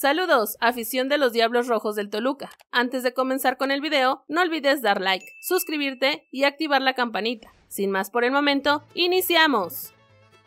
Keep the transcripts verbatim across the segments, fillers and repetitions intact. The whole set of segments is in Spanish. Saludos, afición de los Diablos Rojos del Toluca. Antes de comenzar con el video, no olvides dar like, suscribirte y activar la campanita. Sin más por el momento, ¡iniciamos!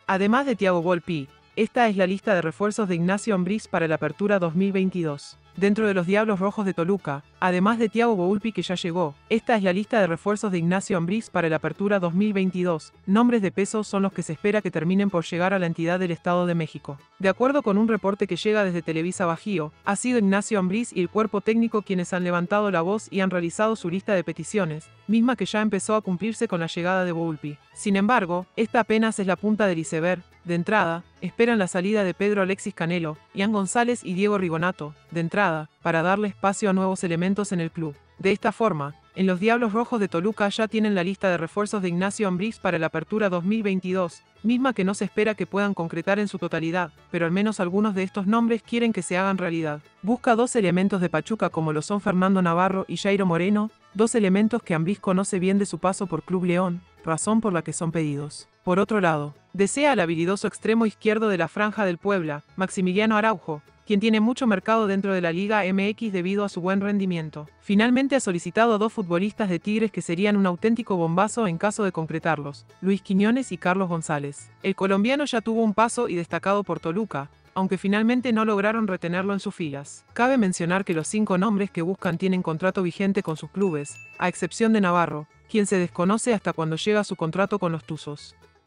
Además de Thiago Volpi, esta es la lista de refuerzos de Ignacio Ambriz para la apertura dos mil veintidós. Dentro de los Diablos Rojos de Toluca, además de Thiago Volpi que ya llegó, esta es la lista de refuerzos de Ignacio Ambriz para la apertura dos mil veintidós. Nombres de peso son los que se espera que terminen por llegar a la entidad del Estado de México. De acuerdo con un reporte que llega desde Televisa Bajío, ha sido Ignacio Ambriz y el cuerpo técnico quienes han levantado la voz y han realizado su lista de peticiones, misma que ya empezó a cumplirse con la llegada de Volpi. Sin embargo, esta apenas es la punta del iceberg. De entrada, esperan la salida de Pedro Alexis Canelo, Ian González y Diego Rigonato, de entrada, para darle espacio a nuevos elementos en el club. De esta forma, en los Diablos Rojos de Toluca ya tienen la lista de refuerzos de Ignacio Ambriz para la apertura dos mil veintidós, misma que no se espera que puedan concretar en su totalidad, pero al menos algunos de estos nombres quieren que se hagan realidad. Busca dos elementos de Pachuca como lo son Fernando Navarro y Jairo Moreno, dos elementos que Ambriz conoce bien de su paso por Club León, razón por la que son pedidos. Por otro lado, desea al habilidoso extremo izquierdo de la franja del Puebla, Maximiliano Araujo, quien tiene mucho mercado dentro de la Liga M X debido a su buen rendimiento. Finalmente ha solicitado a dos futbolistas de Tigres que serían un auténtico bombazo en caso de concretarlos, Luis Quiñones y Carlos González. El colombiano ya tuvo un paso y destacado por Toluca, aunque finalmente no lograron retenerlo en sus filas. Cabe mencionar que los cinco nombres que buscan tienen contrato vigente con sus clubes, a excepción de Navarro, quien se desconoce hasta cuando llega su contrato con los Tuzos.